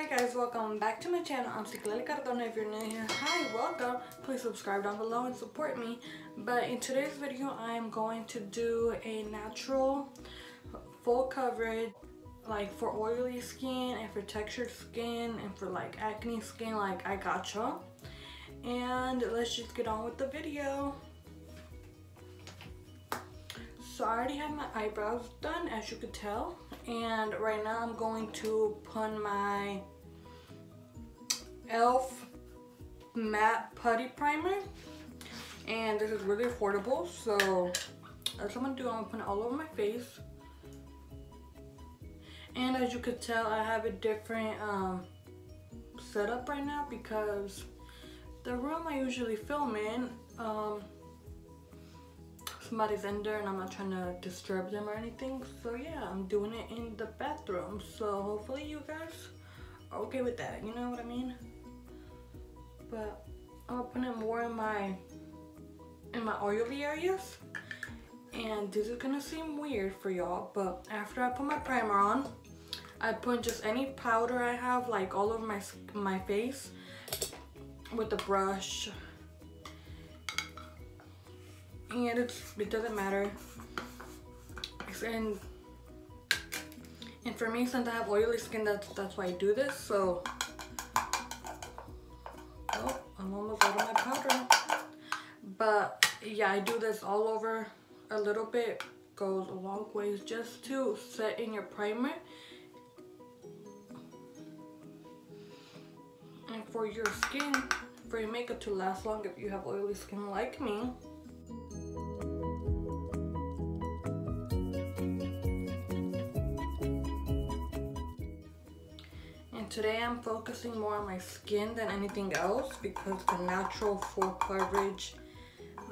Hi guys, welcome back to my channel. I'm Citlali Cardona. If you're new here, hi, welcome. Please subscribe down below and support me. But in today's video, I am going to do a natural full coverage, like for oily skin and for textured skin and for like acne skin, like I gotcha. And let's just get on with the video. So I already have my eyebrows done, as you could tell, and right now I'm going to put my ELF matte putty primer, and this is really affordable, so that's what I'm gonna do. I'm gonna put it all over my face, and as you could tell, I have a different setup right now because the room I usually film in, somebody's in there and I'm not trying to disturb them or anything, so yeah, I'm doing it in the bathroom, so hopefully you guys are okay with that, you know what I mean? But I'll put it more in my oily areas, and this is gonna seem weird for y'all, but after I put my primer on, I put just any powder I have, like all over my face with a brush. And it doesn't matter. And for me, since I have oily skin, that's why I do this. So, oh, I'm almost out of my powder. But yeah, I do this all over a little bit. Goes a long ways just to set in your primer. And for your skin, for your makeup to last long, if you have oily skin like me. Today I'm focusing more on my skin than anything else because the natural full coverage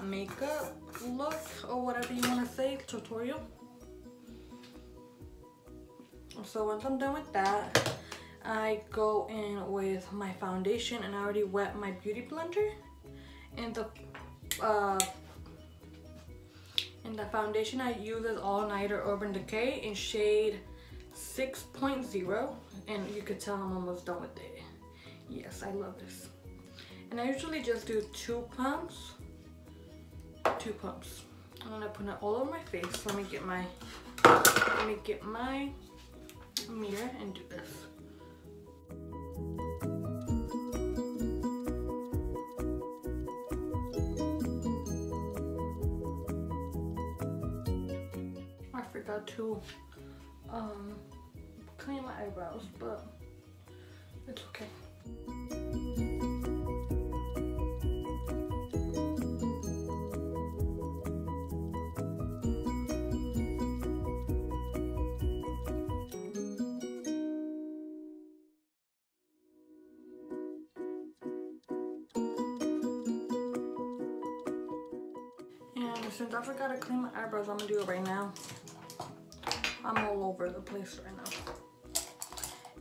makeup look, or whatever you want to say, tutorial. So once I'm done with that, I go in with my foundation, and I already wet my beauty blender and the foundation I use is All Nighter Urban Decay in shade 6.0, and you could tell I'm almost done with it. Yes, I love this. And I usually just do two pumps, and then I put it all over my face. Let me get my mirror and do this. I forgot to clean my eyebrows, but it's okay. And since I forgot to clean my eyebrows, I'm gonna do it right now. I'm all over the place right now.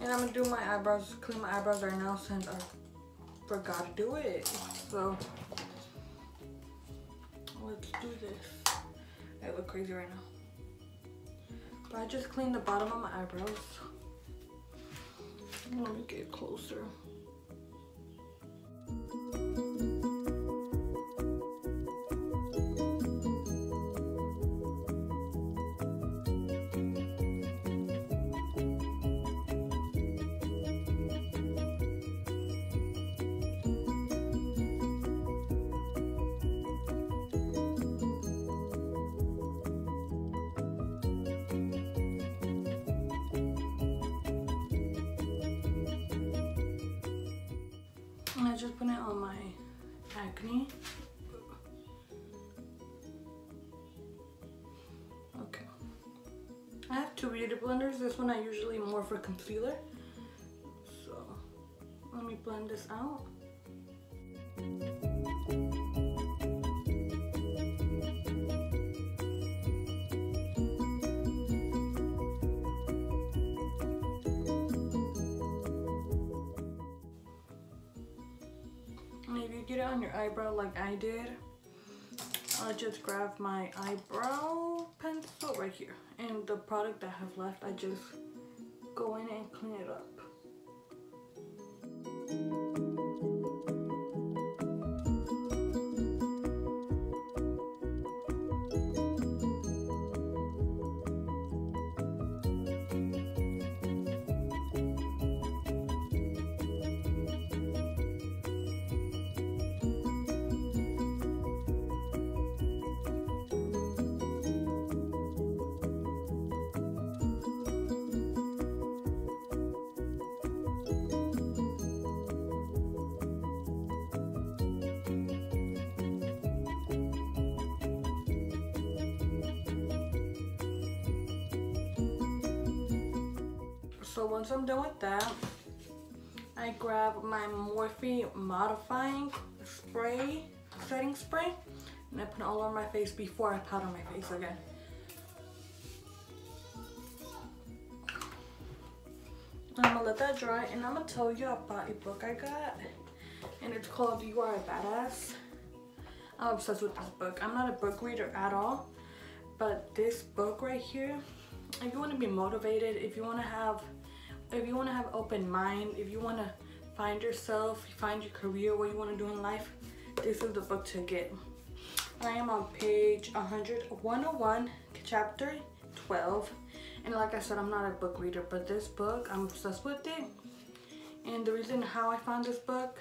And I'm gonna do my eyebrows, clean my eyebrows right now since I forgot to do it. So, let's do this. I look crazy right now. But I just cleaned the bottom of my eyebrows. Let me get closer. I just put it on my acne. Okay. I have two beauty blenders. This one I usually more for concealer. So let me blend this out. Get it on your eyebrow like I did. I just grabbed my eyebrow pencil right here, and the product that I have left, I just go in and clean it up. So once I'm done with that, I grab my Morphe Modifying Spray, setting spray, and I put it all over my face before I powder my face again. I'm gonna let that dry, and I'm gonna tell you about a book I got, and it's called You Are a Badass. I'm obsessed with this book. I'm not a book reader at all, but this book right here, if you want to be motivated, if you want to have open mind, if you want to find yourself, find your career, what you want to do in life, this is the book to get. I am on page 101, chapter 12, and like I said, I'm not a book reader, but this book, I'm obsessed with it. And the reason how I found this book,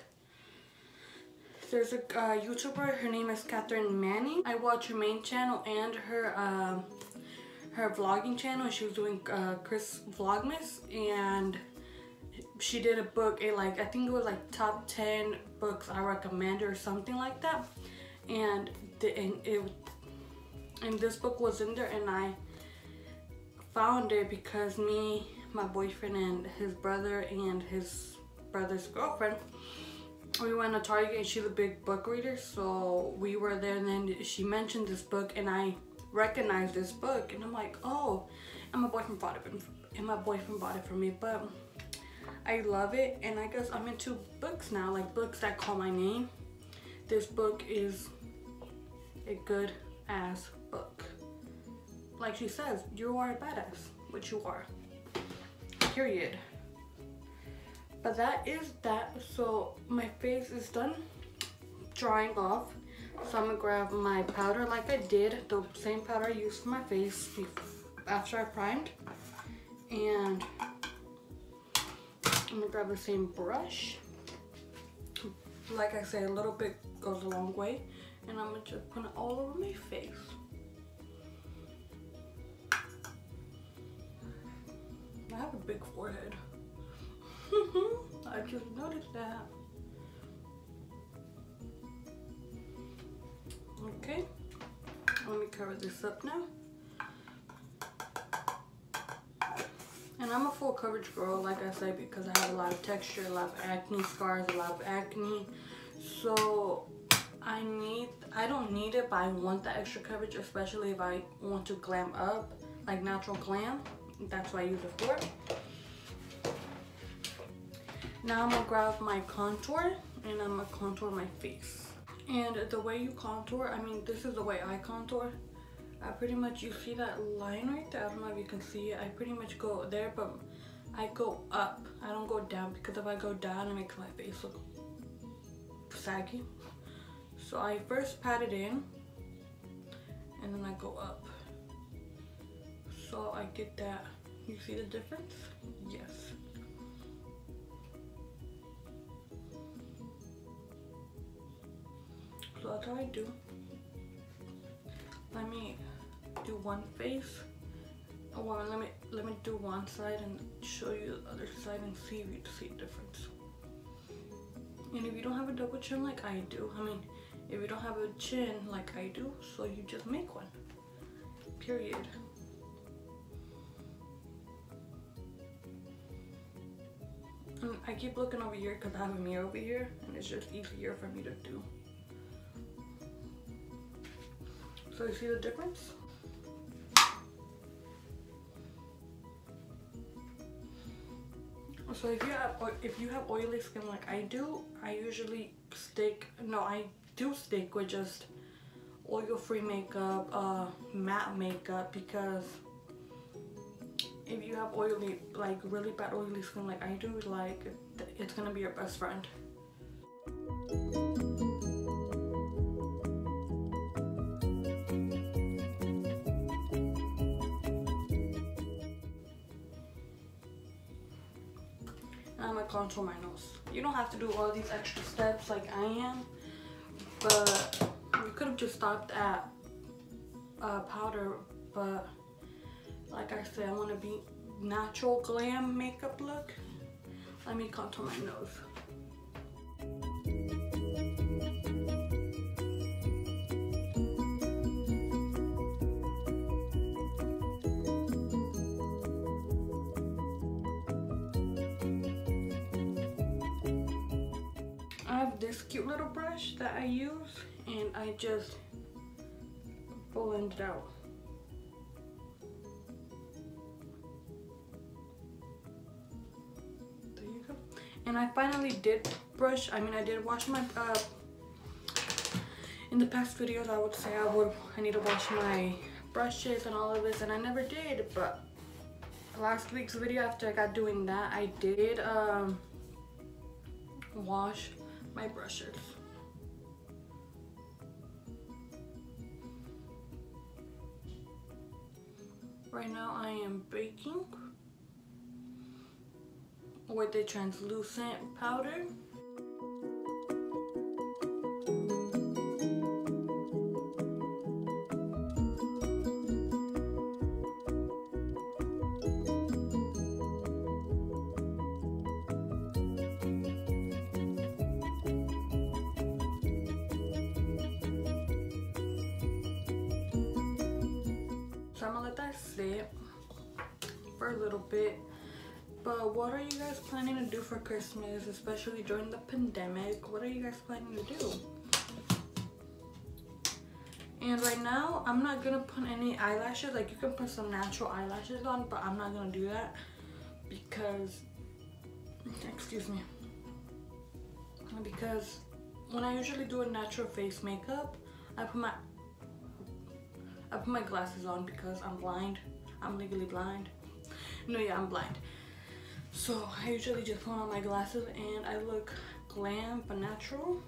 there's a YouTuber, her name is Catherine Manning. I watch her main channel and her her vlogging channel. She was doing Chris Vlogmas, and she did a book, I think it was like top 10 books I recommend or something like that. And this book was in there, and I found it because me, my boyfriend, and his brother and his brother's girlfriend, we went to Target, and she's a big book reader, so we were there, and then she mentioned this book, and I recognize this book, and I'm like, oh, and my boyfriend bought it for me. But I love it, and I guess I'm into books now, like books that call my name. This book is a good ass book. Like she says, you are a badass, which you are, period. But that is that. So my face is done drying off, so I'm gonna grab my powder, like I did, the same powder I used for my face after I primed, and I'm gonna grab the same brush. Like I say, a little bit goes a long way, and I'm gonna just put it all over my face. I have a big forehead. I just noticed that. Okay, let me cover this up now. And I'm a full coverage girl, like I said, because I have a lot of texture, a lot of acne scars, a lot of acne. So I don't need it, but I want the extra coverage, especially if I want to glam up, like natural glam. That's what I use it for. Now I'm gonna grab my contour, and I'm gonna contour my face. And the way you contour, I mean, this is the way I contour. I pretty much, you see that line right there? I don't know if you can see it. I pretty much go there, but I go up. I don't go down, because if I go down, it makes my face look saggy. So I first pat it in, and then I go up. So I get that. You see the difference? Yes. So that's how I do. Let me do one face. Well, let me do one side and show you the other side and see if you see a difference. And if you don't have a double chin like I do, I mean, if you don't have a chin like I do, so you just make one. Period. And I keep looking over here because I have a mirror over here, and it's just easier for me to do. So you see the difference? So if you have oily skin like I do, I do stick with just oil-free makeup, matte makeup, because if you have oily, like really bad oily skin like I do, like it's gonna be your best friend. Contour my nose. You don't have to do all these extra steps like I am, but you could have just stopped at powder, but like I said, I want to be natural glam makeup look. Let me contour my nose. cute little brush that I use, and I just blend it out. There you go. And I finally did brush. I mean, I did wash my... in the past videos, I would say I need to wash my brushes and all of this, and I never did. But last week's video, after I got doing that, I did wash my brushes. Right now I am baking with a translucent powder. I'm gonna let that sit for a little bit. But what are you guys planning to do for Christmas, especially during the pandemic? What are you guys planning to do? And right now I'm not gonna put any eyelashes. Like, you can put some natural eyelashes on, but I'm not gonna do that because, excuse me, because when I usually do a natural face makeup, I put my glasses on because I'm blind. I'm legally blind. No, yeah, I'm blind. So I usually just put on my glasses and I look glam but natural.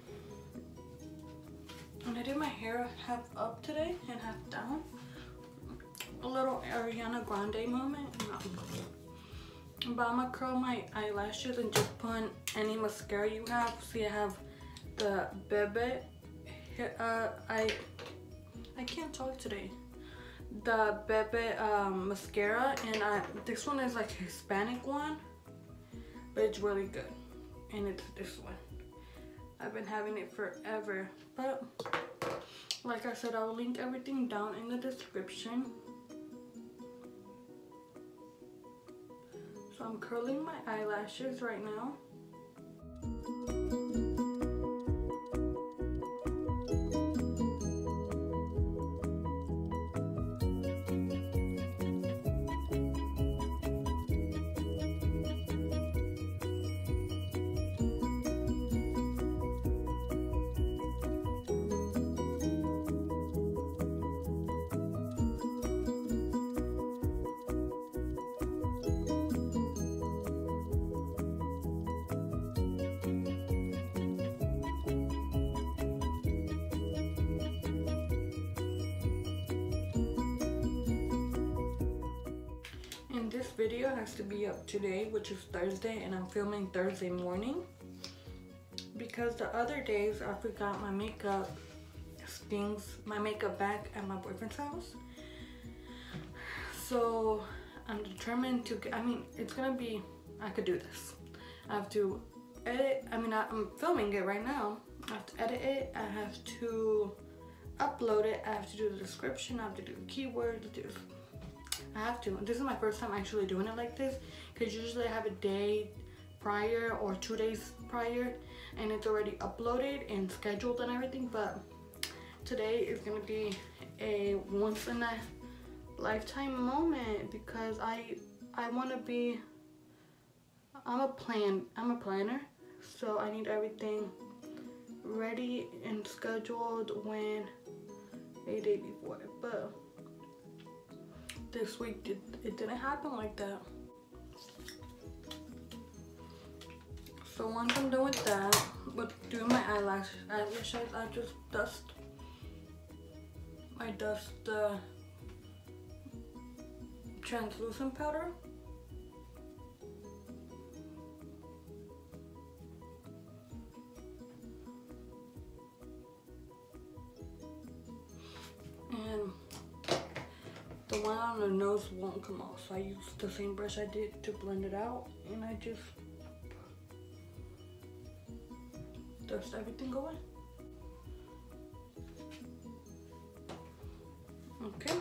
And I did my hair half up today and half down. A little Ariana Grande moment. No. But I'm gonna curl my eyelashes and just put on any mascara you have. See, I have the Bebe I can't talk today. The Bebe mascara, and this one is like Hispanic one, but it's really good. And it's this one. I've been having it forever. But like I said, I'll link everything down in the description. So I'm curling my eyelashes right now. This video has to be up today, which is Thursday, and I'm filming Thursday morning because the other days I forgot my makeup things, my makeup back at my boyfriend's house. So I'm determined to get, I mean, it's gonna be, I could do this. I have to edit, I mean, I'm filming it right now. I have to edit it, I have to upload it, I have to do the description, I have to do the keywords, I have to. This is my first time actually doing it like this, because usually I have a day prior or 2 days prior and it's already uploaded and scheduled and everything. But today is gonna be a once in a lifetime moment because I want to be, I'm a planner, so I need everything ready and scheduled when a day before. But this week it didn't happen like that. So once I'm done with that, with doing my eyelashes, I just dust. I dust the translucent powder. The one on the nose won't come off, so I used the same brush I did to blend it out, and I just dust everything away. Okay,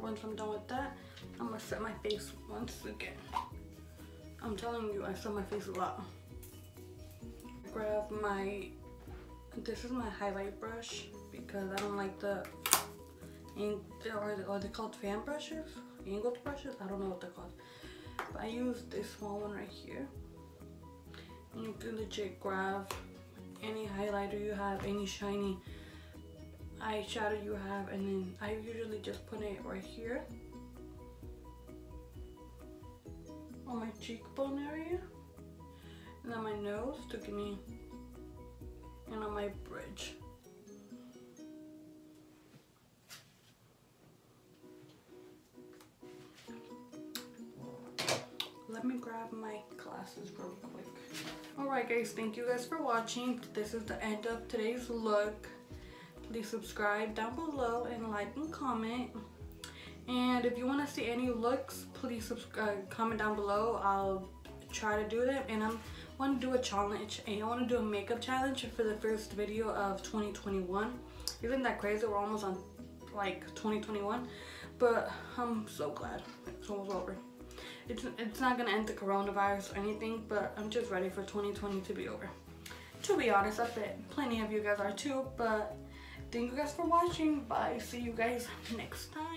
once I'm done with that, I'm gonna set my face once again. I'm telling you, I set my face a lot. Grab my This is my highlight brush because I don't like the are they called fan brushes? Angled brushes? I don't know what they're called. But I use this small one right here. And you can legit grab any highlighter you have, any shiny eyeshadow you have, and then I usually just put it right here on my cheekbone area, and on my nose to give me, and on my bridge. Let me grab my glasses real quick. Alright guys, thank you guys for watching. This is the end of today's look. Please subscribe down below and like and comment. And if you want to see any looks, please comment down below. I'll try to do them, and I want to do a challenge, and I want to do a makeup challenge for the first video of 2021. Isn't that crazy? We're almost on like 2021, but I'm so glad it's almost over. It's not gonna end the coronavirus or anything, but I'm just ready for 2020 to be over. To be honest, I bet plenty of you guys are too, but thank you guys for watching. Bye, see you guys next time.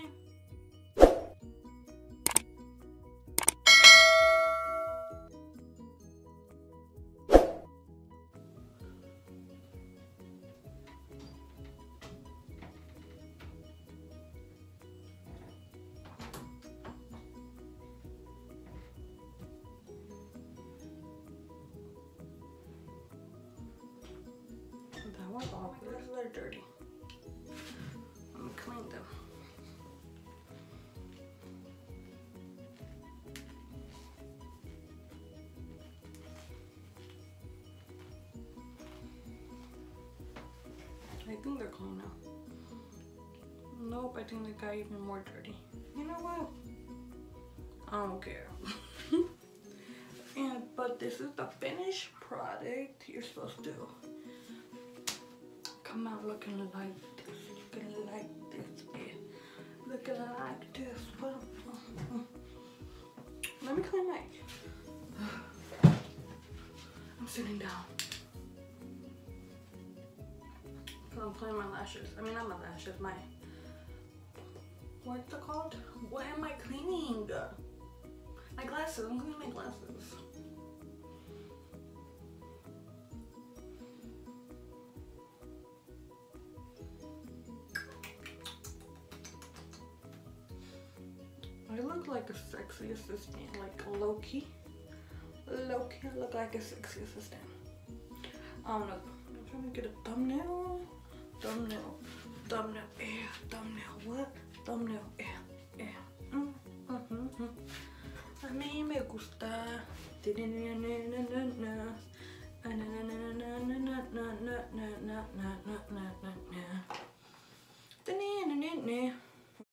They're dirty. I'm gonna clean them. I think they're clean now. Nope, I think they got even more dirty. You know what? I don't care. But this is the finished product you're supposed to. Come out looking like this, looking like this, yeah. Looking like this. Let me clean my. I'm sitting down. I'm playing my lashes. I mean, not my lashes, my. What's it called? What am I cleaning? My glasses. I'm cleaning my glasses. I look like a sexy assistant, like low-key. Low-key, I look like a sexy assistant. I don't know. I'm trying to get a thumbnail. Thumbnail. Thumbnail. Yeah. Thumbnail. What? Thumbnail. Yeah. Yeah. A mí me gusta.